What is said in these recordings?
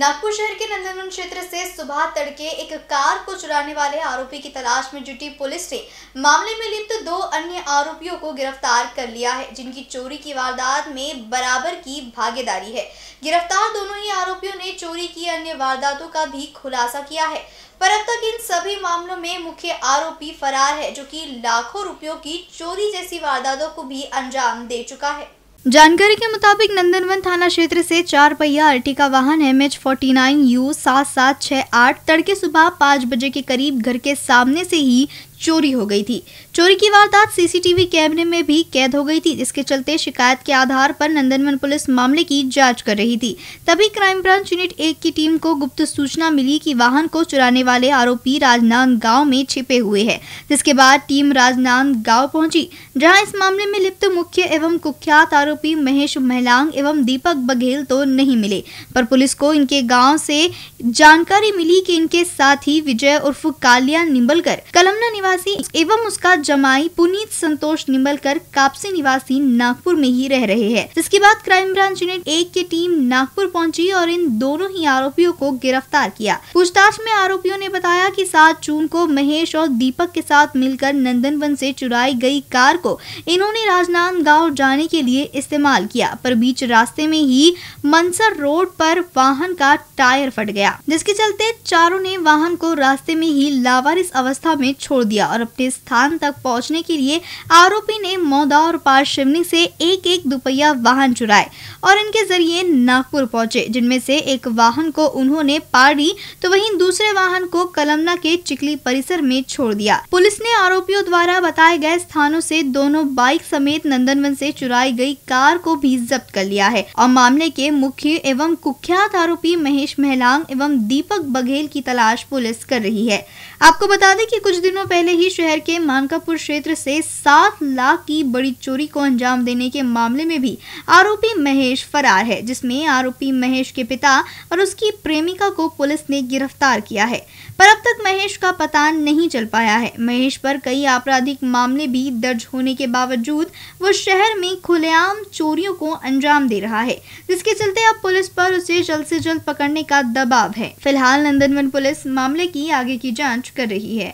नागपुर शहर के नंदनवन क्षेत्र से सुबह तड़के एक कार को चुराने वाले आरोपी की तलाश में जुटी पुलिस ने मामले में लिप्त दो अन्य आरोपियों को गिरफ्तार कर लिया है, जिनकी चोरी की वारदात में बराबर की भागीदारी है। गिरफ्तार दोनों ही आरोपियों ने चोरी की अन्य वारदातों का भी खुलासा किया है, पर अब तक इन सभी मामलों में मुख्य आरोपी फरार है, जो कि लाखों रुपयों की चोरी जैसी वारदातों को भी अंजाम दे चुका है। जानकारी के मुताबिक नंदनवन थाना क्षेत्र से 4 पहिया अर्टिका वाहन MH49U7768 तड़के सुबह 5 बजे के करीब घर के सामने से ही चोरी हो गई थी। चोरी की वारदात सीसीटीवी कैमरे में भी कैद हो गई थी, जिसके चलते शिकायत के आधार पर नंदनवन पुलिस मामले की जांच कर रही थी। तभी क्राइम ब्रांच यूनिट 1 की टीम को गुप्त सूचना मिली कि वाहन को चुराने वाले आरोपी राजनांदगांव में छिपे हुए हैं, जिसके बाद टीम राजनांदगांव पहुंची, जहाँ इस मामले में लिप्त मुख्य एवं कुख्यात आरोपी महेश महिलांग एवं दीपक बघेल तो नहीं मिले, पर पुलिस को इनके गाँव से जानकारी मिली कि इनके साथ ही विजय उर्फ कालिया निंबलकर कलमना निवासी एवं उसका जमाई पुनीत संतोष निंबलकर कापसी निवासी नागपुर में ही रह रहे हैं। इसके बाद क्राइम ब्रांच यूनिट 1 की टीम नागपुर पहुंची और इन दोनों ही आरोपियों को गिरफ्तार किया। पूछताछ में आरोपियों ने बताया कि 7 जून को महेश और दीपक के साथ मिलकर नंदनवन से चुराई गई कार को इन्होंने राजनांदगांव जाने के लिए इस्तेमाल किया, पर बीच रास्ते में ही मनसर रोड पर वाहन का टायर फट गया, जिसके चलते चारों ने वाहन को रास्ते में ही लावारिस अवस्था में छोड़ दिया और अपने स्थान तक पहुंचने के लिए आरोपी ने मौदा और पारशिवनी से एक दुपहिया वाहन चुराए और इनके जरिए नागपुर पहुंचे, जिनमें से एक वाहन को उन्होंने पाड़ी तो वहीं दूसरे वाहन को कलमना के चिखली परिसर में छोड़ दिया। पुलिस ने आरोपियों द्वारा बताए गए स्थानों से दोनों बाइक समेत नंदनवन से चुराई गई कार को भी जब्त कर लिया है और मामले के मुख्य एवं कुख्यात आरोपी महेश महिलांग एवं दीपक बघेल की तलाश पुलिस कर रही है। आपको बता दें कि कुछ दिनों पहले ही शहर के मानकापुर क्षेत्र से 7 लाख की बड़ी चोरी को अंजाम देने के मामले में भी आरोपी महेश फरार है, जिसमें आरोपी महेश के पिता और उसकी प्रेमिका को पुलिस ने गिरफ्तार किया है, पर अब तक महेश का पता नहीं चल पाया है। महेश पर कई आपराधिक मामले भी दर्ज होने के बावजूद वो शहर में खुलेआम चोरियों को अंजाम दे रहा है, जिसके चलते अब पुलिस पर उसे जल्द से जल्द पकड़ने का दबाव है। फिलहाल नंदनवन पुलिस मामले की आगे की जांच कर रही है।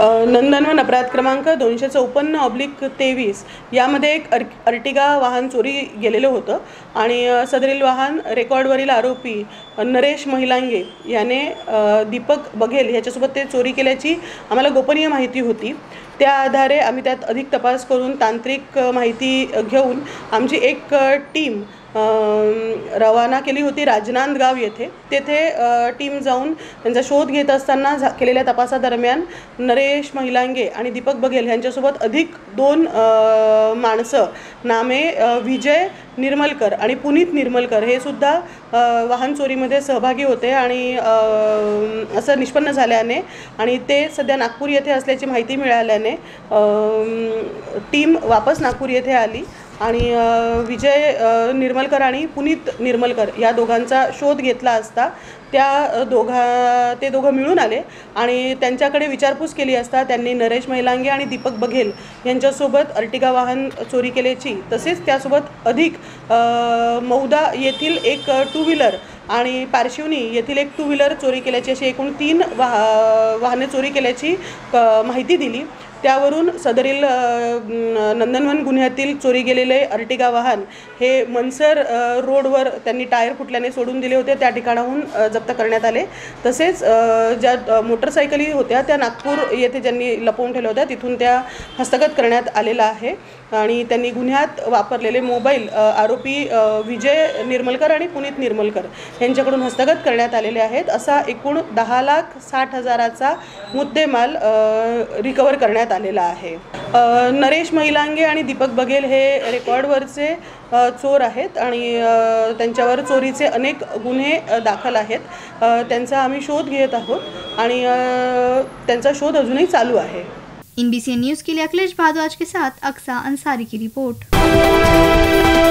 नंदनवन अपराध क्रमांक 254/23 यामध्ये एक अर्टिगा वाहन चोरी गेलेलं होतं आणि सदरील वाहन रेकॉर्डवरील आरोपी नरेश महिलांगे याने दीपक बघेल याच्यासोबत ते चोरी केल्याची आम्हाला गोपनीय माहिती होती। त्या आधारे आम्ही त्यात अधिक तपास करून तांत्रिक माहिती घेऊन आमची एक टीम रवाना केली होती राजनांदगाव येथे। तेथे टीम जाऊन त्यांचा शोध घेत असताना केलेल्या तपासादरम्यान नरेश महिलांगे आणि दीपक बघेल यांच्यासोबत अधिक 2 माणसं नामे विजय निर्मलकर आणि पुनीत निंबलकर हे सुद्धा वाहन चोरीमध्ये सहभागी होते आणि असं निष्पन्न झाल्याने आणि ते सध्या नागपूर येथे असल्याची माहिती मिळाल्याने टीम वापस नागपूर येथे आली आणि विजय निर्मलकर आणि पुनीत निंबलकर या दोघांचा शोध घेतला असता ते दोघं मिळून आले आणि त्यांच्याकडे विचारपूस केली असता त्यांनी नरेश महिलांगे आणि दीपक बघेल यांच्यासोबत अर्टिगा वाहन चोरी केल्याची तसेच त्यासोबत अधिक मौदा येथील एक 2 व्हीलर आणि पारशिवनी येथील एक 2 व्हीलर चोरी केल्याची अशी एकूण 3 वाहने चोरी केल्याची माहिती दिली। त्यावरून सदरील नंदनवन गुन्ह्यातील चोरी गेलेले अर्टिगा वाहन हे मनसर रोडवर त्यांनी टायर फुटल्याने सोडून दिले होते, त्या ठिकाणाहून जप्त करण्यात आले। तसेच ज्या मोटरसायकली होत्या त्या नागपूर येथे ज्यांनी लपवून ठेवल्या होत्या तिथून त्या हस्तगत करण्यात आलेला आहे आणि त्यांनी गुन्ह्यात वापरलेले मोबाईल आरोपी विजय निर्मलकर आणि पुनीत निंबलकर यांच्याकडून हस्तगत करण्यात आलेले आहेत। असा एकूण 10,60,000चा मुद्देमाल रिकवर करण्यात आलेला आहे। नरेश महिलांगे आणि दीपक बघेल हे रेकॉर्डवरचे चोर आहेत आणि त्यांच्यावर चोरीचे अनेक गुन्हे दाखल आहेत। त्यांचा आम्ही शोध घेत आहोत आणि त्यांचा शोध अजूनही चालू आहे। INBCN न्यूज़ के लिए अखिलेश भारद्वाज के साथ अक्सा अंसारी की रिपोर्ट।